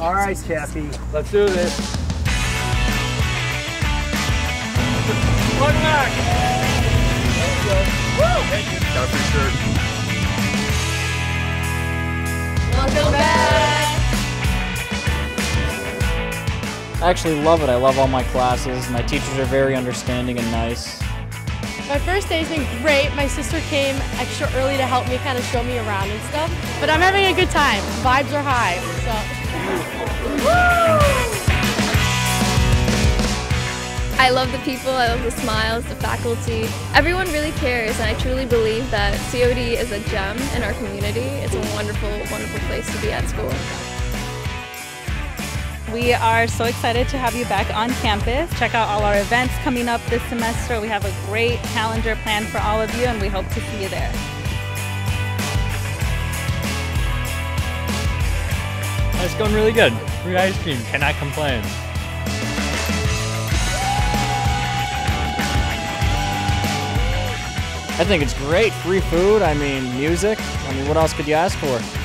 All right, Chaffee, let's do this. Welcome back. Woo! Thank you. Got a free shirt. Welcome back. I actually love it. I love all my classes. My teachers are very understanding and nice. My first day's been great. My sister came extra early to help me kind of show me around and stuff. But I'm having a good time. Vibes are high. So. Woo! I love the people, I love the smiles, the faculty. Everyone really cares, and I truly believe that COD is a gem in our community. It's a wonderful, wonderful place to be at school. We are so excited to have you back on campus. Check out all our events coming up this semester. We have a great calendar planned for all of you, and we hope to see you there. It's going really good. Free ice cream, cannot complain. I think it's great. Free food, I mean, music. I mean, what else could you ask for?